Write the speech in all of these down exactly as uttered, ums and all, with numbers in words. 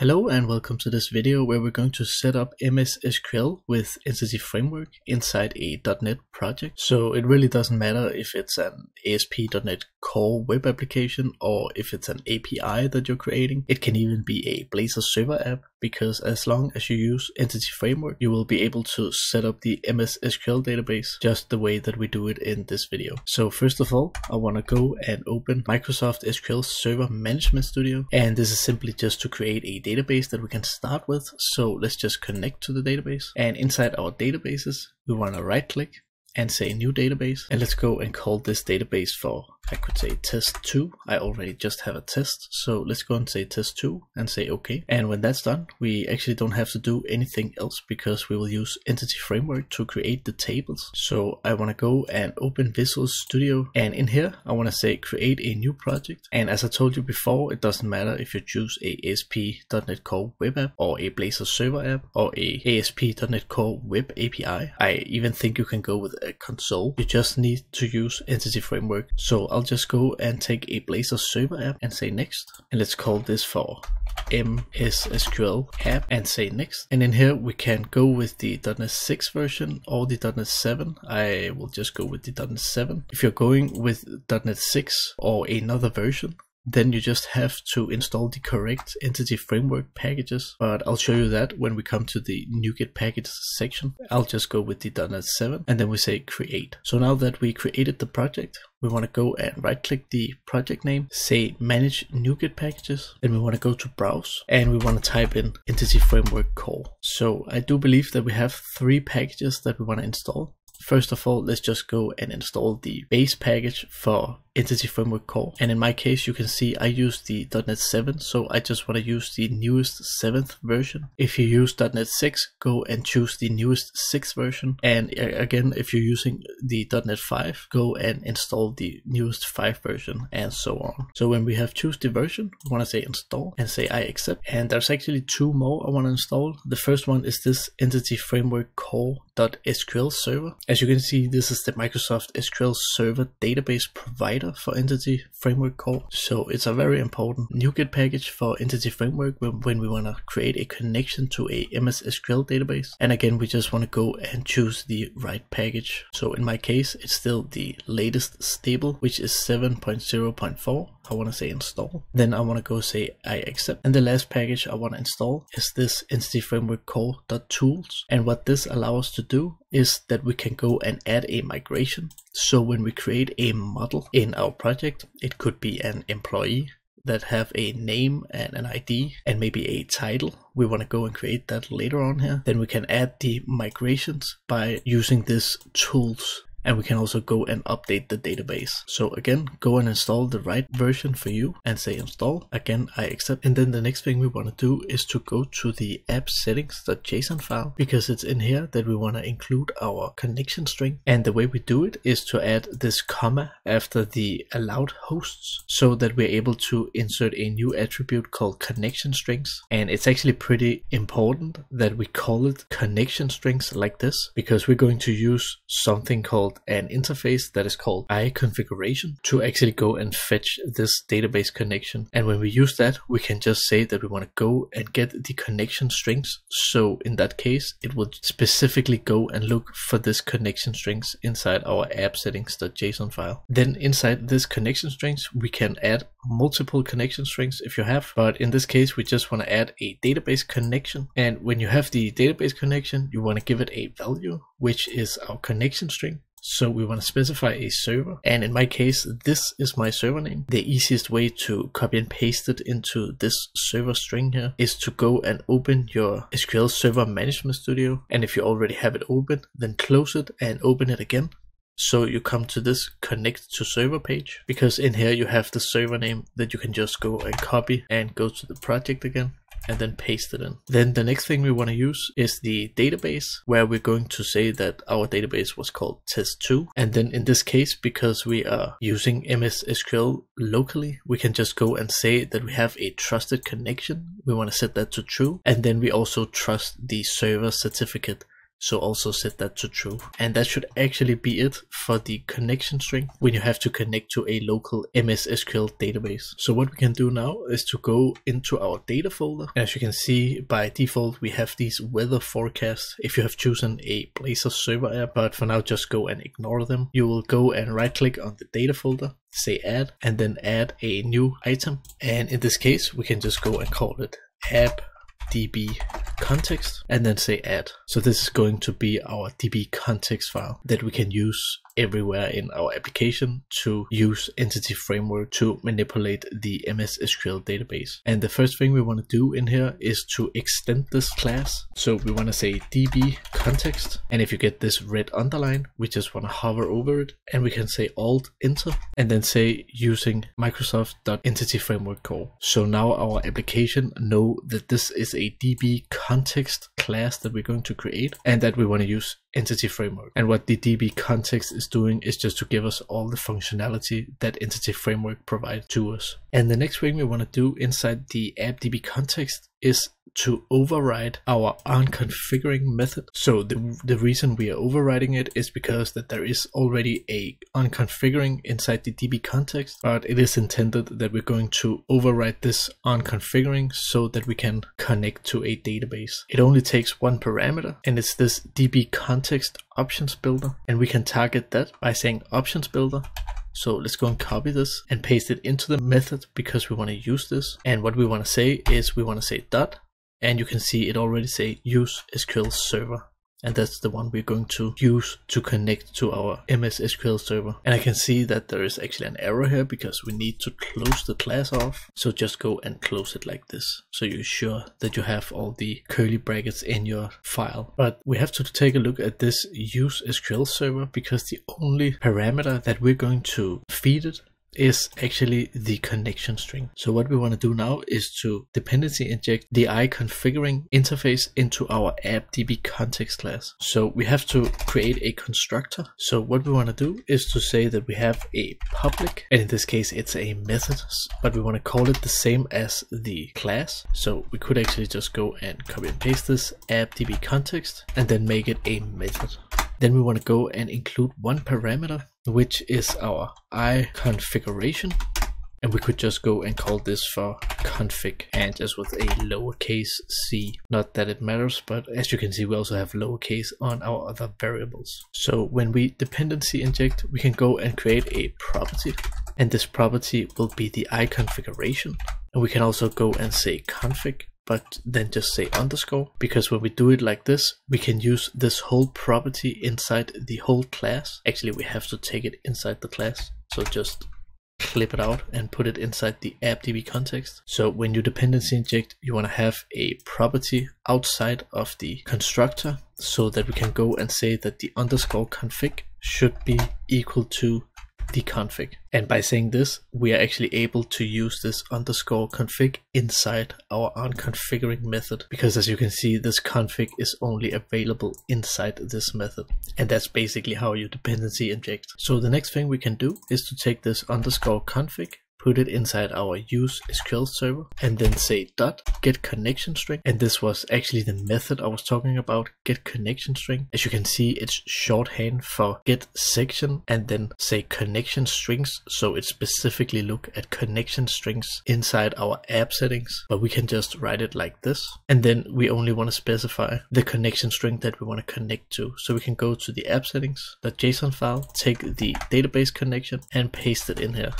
Hello and welcome to this video where we're going to set up M S S Q L with Entity Framework inside a dot net project. So it really doesn't matter if it's an A S P dot net Core web application or if it's an A P I that you're creating. It can even be a Blazor server app, because as long as you use Entity Framework, you will be able to set up the M S S Q L database just the way that we do it in this video. So first of all, I want to go and open Microsoft S Q L Server Management Studio, and this is simply just to create a database that we can start with. So let's just connect to the database, and inside our databases we want to right click and say new database, and let's go and call this database for, I could say test two. I already just have a test, so let's go and say test two and say okay. And when that's done, we actually don't have to do anything else because we will use Entity Framework to create the tables. So I want to go and open Visual Studio, and in here I want to say create a new project. And as I told you before, it doesn't matter if you choose a A S P dot net Core web app or a Blazor server app or a A S P dot net Core web A P I. I even think you can go with a console. You just need to use Entity Framework. So I'll just go and take a Blazor server app and say next, and let's call this for M S S Q L app and say next. And in here we can go with the dot net six version or the dot net seven. I will just go with the dot net seven. If you're going with dot net six or another version, then you just have to install the correct Entity Framework packages, but I'll show you that when we come to the NuGet packages section. I'll just go with the dot net seven and then we say create. So now that we created the project, we want to go and right click the project name, say manage NuGet packages, and we want to go to browse and we want to type in Entity Framework Core. So I do believe that we have three packages that we want to install. First of all, let's just go and install the base package for Entity Framework Core. And in my case, you can see I use the dot net seven, so I just want to use the newest seventh version. If you use dot net six, go and choose the newest sixth version. And again, if you're using the dot net five, go and install the newest five version and so on. So when we have choose the version, we want to say install and say I accept. And there's actually two more I want to install. The first one is this Entity Framework Core dot S Q L Server. As you can see, this is the Microsoft S Q L Server database provider for Entity Framework Core. So it's a very important NuGet package for Entity Framework when we want to create a connection to a M S S Q L database. And again, we just want to go and choose the right package. So in my case, it's still the latest stable, which is seven point zero point four. I want to say install. Then I want to go say I accept. And the last package I want to install is this Entity Framework Core dot tools. And what this allows us to do is that we can go and add a migration. So when we create a model in our project, it could be an employee that have a name and an I D and maybe a title. We want to go and create that later on here. Then we can add the migrations by using this tools. And we can also go and update the database. So again, go and install the right version for you and say install. Again, I accept. And then the next thing we want to do is to go to the app settings dot J S O N file, because it's in here that we want to include our connection string. And the way we do it is to add this comma after the allowed hosts so that we're able to insert a new attribute called connection strings. And it's actually pretty important that we call it connection strings like this, because we're going to use something called an interface that is called IConfiguration to actually go and fetch this database connection. And when we use that, we can just say that we want to go and get the connection strings. So in that case, it would specifically go and look for this connection strings inside our app settings dot J S O N file. Then inside this connection strings, we can add multiple connection strings if you have, but in this case, we just want to add a database connection. And when you have the database connection, you want to give it a value, which is our connection string. So we want to specify a server, and in my case, this is my server name. The easiest way to copy and paste it into this server string here is to go and open your S Q L Server Management Studio, and if you already have it open, then close it and open it again. So you come to this connect to server page, because in here you have the server name that you can just go and copy and go to the project again and then paste it in. Then the next thing we want to use is the database, where we're going to say that our database was called test two. And then in this case, because we are using M S S Q L locally, we can just go and say that we have a trusted connection. We want to set that to true. And then we also trust the server certificate. So also set that to true. And that should actually be it for the connection string when you have to connect to a local M S S Q L database. So what we can do now is to go into our data folder. As you can see, by default, we have these weather forecasts if you have chosen a Blazor server app, but for now, just go and ignore them. You will go and right click on the data folder, say add, and then add a new item. And in this case, we can just go and call it app DbContext and then say add. So this is going to be our DbContext file that we can use everywhere in our application to use Entity Framework to manipulate the M S S Q L database. And the first thing we want to do in here is to extend this class. So we want to say DbContext, and if you get this red underline, we just want to hover over it, and we can say Alt Enter and then say using Microsoft.Entity Framework Core. So now our application know that this is a DbContext class that we're going to create and that we want to use Entity Framework. And what the DbContext is doing is just to give us all the functionality that Entity Framework provides to us. And the next thing we want to do inside the app DbContext is to override our onConfiguring method. So the, the reason we are overriding it is because that there is already a onConfiguring inside the DbContext, but it is intended that we're going to override this onConfiguring so that we can connect to a database. It only takes one parameter, and it's this DbContext options builder, and we can target that by saying options builder. So let's go and copy this and paste it into the method because we want to use this. And what we want to say is we want to say dot, and you can see it already say use S Q L Server. And that's the one we're going to use to connect to our M S S Q L Server. And I can see that there is actually an error here because we need to close the class off. So just go and close it like this, so you're sure that you have all the curly brackets in your file. But we have to take a look at this use S Q L Server because the only parameter that we're going to feed it is actually the connection string. So what we want to do now is to dependency inject the IConfiguring interface into our app DbContext class. So we have to create a constructor. So what we want to do is to say that we have a public, and in this case it's a method, but we want to call it the same as the class. So we could actually just go and copy and paste this app DbContext and then make it a method. Then we want to go and include one parameter, which is our IConfiguration. And we could just go and call this for config, and just with a lowercase c. Not that it matters, but as you can see, we also have lowercase on our other variables. So when we dependency inject, we can go and create a property, and this property will be the IConfiguration. And we can also go and say config, but then just say underscore, because when we do it like this, we can use this whole property inside the whole class. Actually, we have to take it inside the class. So just clip it out and put it inside the app DbContext. So when you dependency inject, you want to have a property outside of the constructor so that we can go and say that the underscore config should be equal to the config. And by saying this, we are actually able to use this underscore config inside our onConfiguring method, because as you can see, this config is only available inside this method. And that's basically how you dependency inject. So the next thing we can do is to take this underscore config, put it inside our use S Q L Server, and then say dot get connection string. And this was actually the method I was talking about, get connection string. As you can see, it's shorthand for get section and then say connection strings. So it specifically look at connection strings inside our app settings, but we can just write it like this. And then we only want to specify the connection string that we want to connect to. So we can go to the app settings, the JSON file, take the database connection and paste it in here.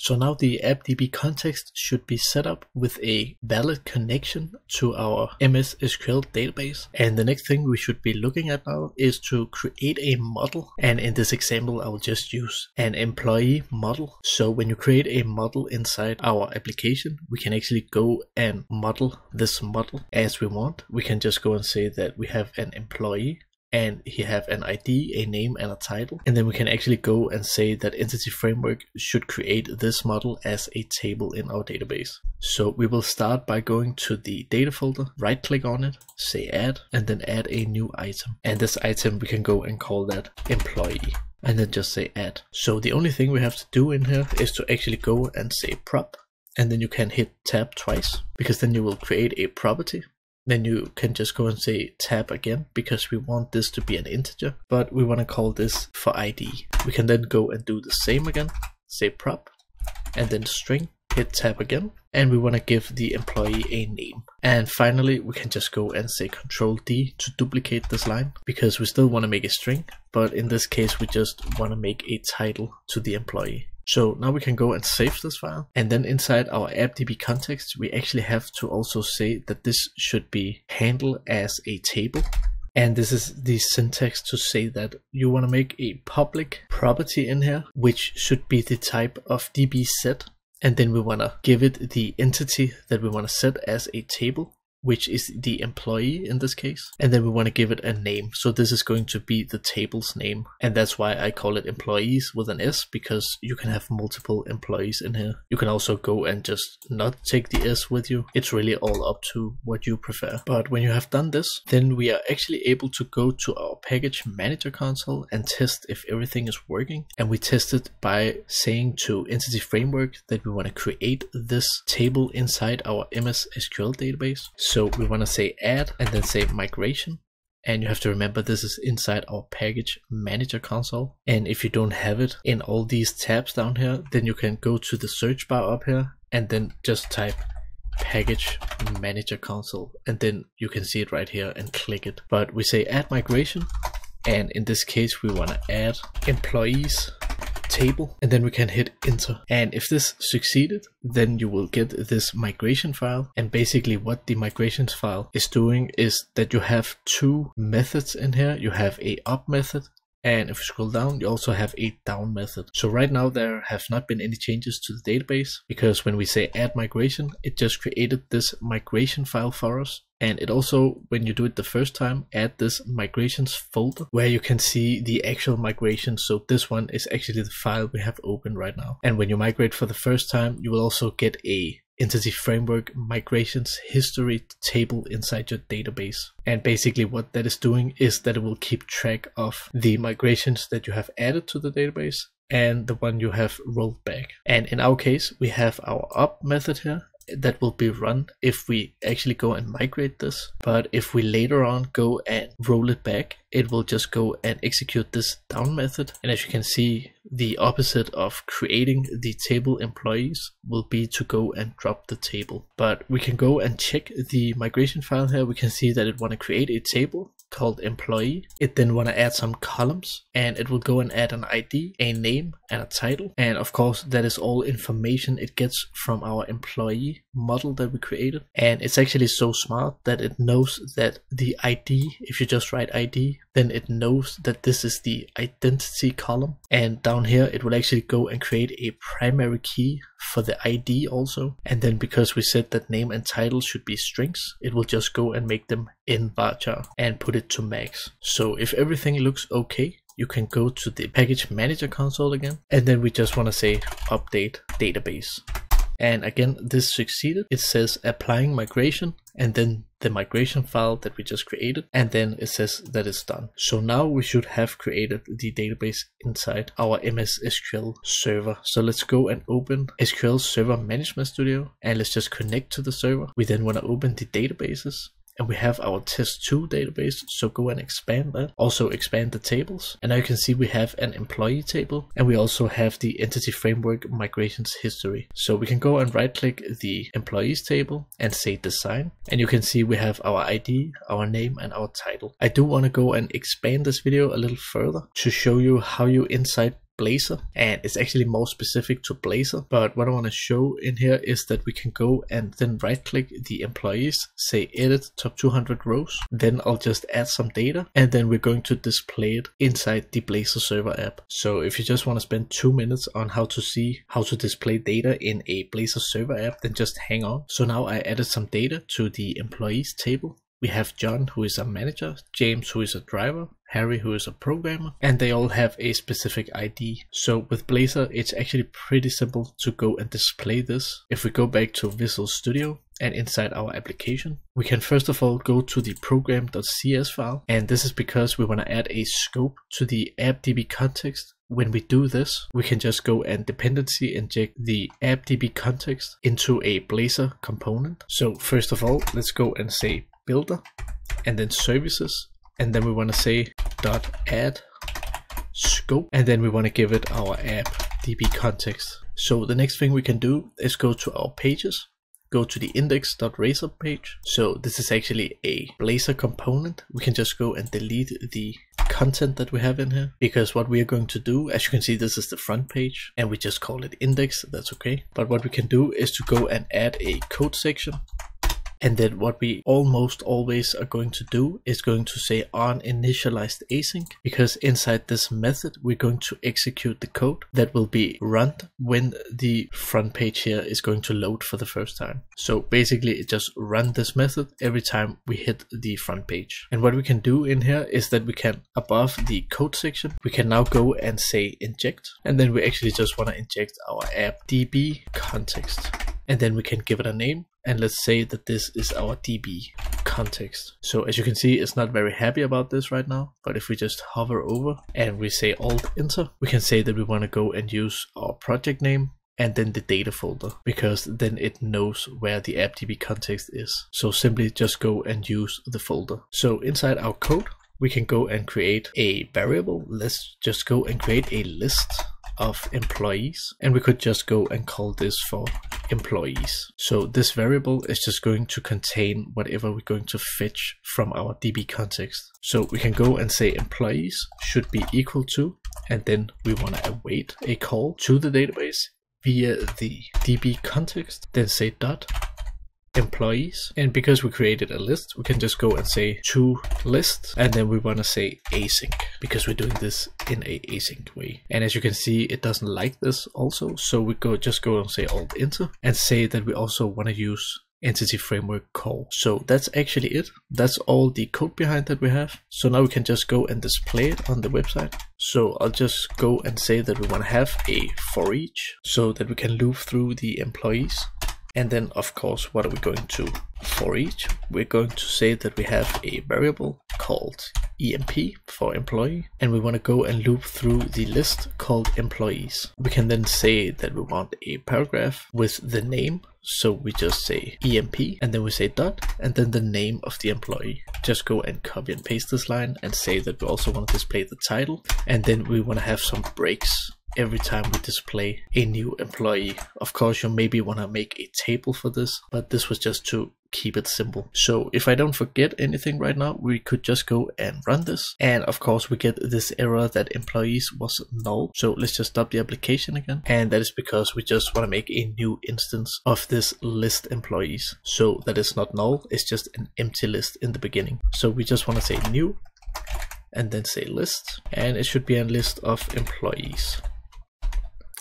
So now the app DbContext should be set up with a valid connection to our M S S Q L database. And the next thing we should be looking at now is to create a model. And in this example, I will just use an employee model. So when you create a model inside our application, we can actually go and model this model as we want. We can just go and say that we have an employee, and he have an I D, a name, and a title. And then we can actually go and say that Entity Framework should create this model as a table in our database. So we will start by going to the data folder, right click on it, say add, and then add a new item. And this item, we can go and call that employee, and then just say add. So the only thing we have to do in here is to actually go and say prop, and then you can hit tab twice, because then you will create a property Then you can just go and say tab again, because we want this to be an integer, but we want to call this for I D. We can then go and do the same again, say prop, and then string, hit tab again, and we want to give the employee a name. And finally, we can just go and say control D to duplicate this line, because we still want to make a string, but in this case, we just want to make a title to the employee. So now we can go and save this file, and then inside our app D b context, we actually have to also say that this should be handled as a table. And this is the syntax to say that you want to make a public property in here, which should be the type of D b set. And then we want to give it the entity that we want to set as a table, which is the employee in this case. And then we want to give it a name. So this is going to be the table's name. And that's why I call it employees with an S, because you can have multiple employees in here. You can also go and just not take the S with you. It's really all up to what you prefer. But when you have done this, then we are actually able to go to our package manager console and test if everything is working. And we test it by saying to Entity Framework that we want to create this table inside our M S S Q L database. So we want to say add and then say migration. And you have to remember this is inside our package manager console. And if you don't have it in all these tabs down here, then you can go to the search bar up here and then just type package manager console. And then you can see it right here and click it. But we say add migration. And in this case, we want to add employees table, and then we can hit enter. And if this succeeded, then you will get this migration file. And basically what the migrations file is doing is that you have two methods in here. You have a up method, and if you scroll down, you also have a down method. So right now there have not been any changes to the database, because when we say add migration, it just created this migration file for us. And it also, when you do it the first time, add this migrations folder where you can see the actual migration. So this one is actually the file we have open right now. And when you migrate for the first time, you will also get a Entity Framework migrations history table inside your database. And basically what that is doing is that it will keep track of the migrations that you have added to the database and the one you have rolled back. And in our case, we have our up method here that will be run if we actually go and migrate this. But if we later on go and roll it back, it will just go and execute this down method. And as you can see, the opposite of creating the table employees will be to go and drop the table. But we can go and check the migration file here. We can see that it want to create a table called employee. It then want to add some columns, and it will go and add an I D, a name, and a title. And of course, that is all information it gets from our employee model that we created. And it's actually so smart that it knows that the I D, if you just write I D, then it knows that this is the identity column. And down here, it will actually go and create a primary key for the I D also. And then because we said that name and title should be strings, it will just go and make them in varchar and put it to max. So if everything looks okay, you can go to the package manager console again, and then we just want to say update database. And again, this succeeded. It says applying migration, and then the migration file that we just created, and then it says that it's done. So now we should have created the database inside our M S S Q L server. So let's go and open S Q L Server Management Studio, and let's just connect to the server. We then want to open the databases. And we have our test two database, so go and expand that. Also expand the tables. And now you can see we have an employee table, and we also have the Entity Framework migrations history. So we can go and right click the employees table and say design. And you can see we have our I D, our name, and our title. I do want to go and expand this video a little further to show you how you inside Blazor, and it's actually more specific to Blazor, but what I want to show in here is that we can go and then right click the employees, say edit top two hundred rows, then I'll just add some data, and then we're going to display it inside the Blazor server app. So if you just want to spend two minutes on how to see how to display data in a Blazor server app, then just hang on. So now I added some data to the employees table. We have John, who is a manager, James, who is a driver, Harry, who is a programmer, and they all have a specific I D. So with Blazor, it's actually pretty simple to go and display this. If we go back to Visual Studio and inside our application, we can first of all go to the program dot C S file. And this is because we want to add a scope to the app D b context. When we do this, we can just go and dependency inject the app D b context into a Blazor component. So first of all, let's go and say builder and then services, and then we want to say dot add scope, and then we want to give it our app DbContext. So the next thing we can do is go to our pages, go to the index.razor page. So this is actually a Blazor component. We can just go and delete the content that we have in here, because what we are going to do, as you can see, this is the front page and we just call it index. That's okay. But what we can do is to go and add a code section. And then what we almost always are going to do is going to say on initialized async, because inside this method, we're going to execute the code that will be run when the front page here is going to load for the first time. So basically it just run this method every time we hit the front page. And what we can do in here is that we can, above the code section, we can now go and say inject, and then we actually just want to inject our app DbContext, and then we can give it a name. And let's say that this is our DbContext. So as you can see, it's not very happy about this right now, but if we just hover over and we say alt enter, we can say that we want to go and use our project name and then the data folder, because then it knows where the app DbContext is. So simply just go and use the folder. So inside our code, we can go and create a variable. Let's just go and create a list of employees, and we could just go and call this for employees. So this variable is just going to contain whatever we're going to fetch from our DbContext. So we can go and say employees should be equal to, and then we want to await a call to the database via the DbContext, then say dot employees. And because we created a list, we can just go and say to list, and then we want to say async, because we're doing this in a async way. And as you can see, it doesn't like this also, so we go just go and say alt enter and say that we also want to use Entity Framework Core. So that's actually it. That's all the code behind that we have. So now we can just go and display it on the website. So I'll just go and say that we want to have a for each, so that we can loop through the employees. And then, of course, what are we going to for each? We're going to say that we have a variable called E M P for employee, and we want to go and loop through the list called employees. We can then say that we want a paragraph with the name. So we just say E M P, and then we say dot, and then the name of the employee. Just go and copy and paste this line and say that we also want to display the title. And then we want to have some breaks every time we display a new employee. Of course, you maybe want to make a table for this, but this was just to keep it simple. So if I don't forget anything right now, we could just go and run this. And of course, we get this error that employees was null. So let's just stop the application again. And that is because we just want to make a new instance of this list employees. So that is not null, it's just an empty list in the beginning. So we just want to say new and then say list, and it should be a list of employees.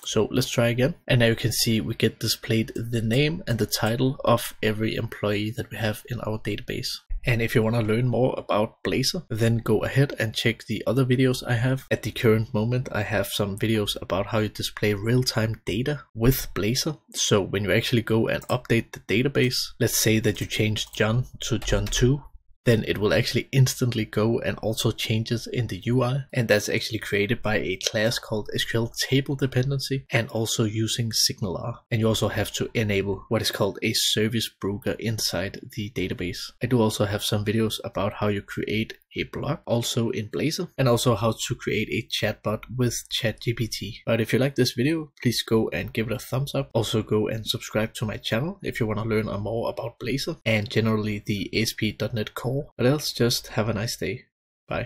So let's try again. And now you can see we get displayed the name and the title of every employee that we have in our database. And if you want to learn more about Blazor, then go ahead and check the other videos I have. At the current moment, I have some videos about how you display real-time data with Blazor. So when you actually go and update the database, let's say that you change John to John two, then it will actually instantly go and also changes in the U I. And that's actually created by a class called S Q L Table Dependency, and also using SignalR. And you also have to enable what is called a service broker inside the database. I do also have some videos about how you create a blog also in Blazor, and also how to create a chatbot with ChatGPT. But if you like this video, please go and give it a thumbs up. Also go and subscribe to my channel if you want to learn more about Blazor and generally the A S P dot net Core. But else, just have a nice day. Bye.